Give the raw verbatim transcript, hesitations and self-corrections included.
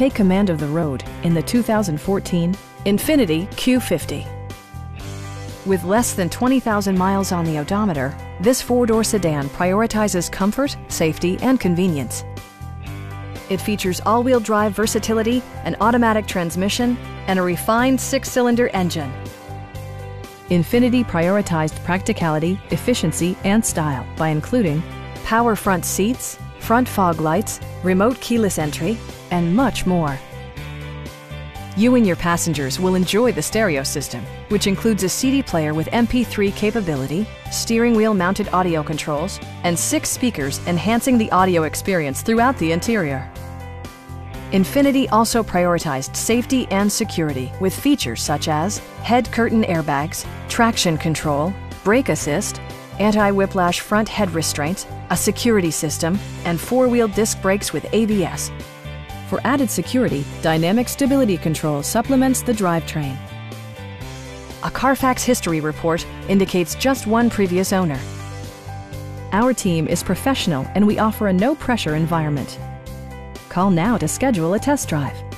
Take command of the road in the two thousand fourteen Infiniti Q fifty. With less than twenty thousand miles on the odometer, this four-door sedan prioritizes comfort, safety, and convenience. It features all-wheel drive versatility, an automatic transmission, and a refined six-cylinder engine. Infiniti prioritized practicality, efficiency, and style by including power front seats, front fog lights, remote keyless entry, and much more. You and your passengers will enjoy the stereo system, which includes a C D player with M P three capability, steering wheel mounted audio controls, and six speakers enhancing the audio experience throughout the interior. Infiniti also prioritized safety and security with features such as head curtain airbags, traction control, brake assist, anti-whiplash front head restraints, a security system, and four-wheel disc brakes with A B S. For added security, Dynamic Stability Control supplements the drivetrain. A Carfax history report indicates just one previous owner. Our team is professional and we offer a no-pressure environment. Call now to schedule a test drive.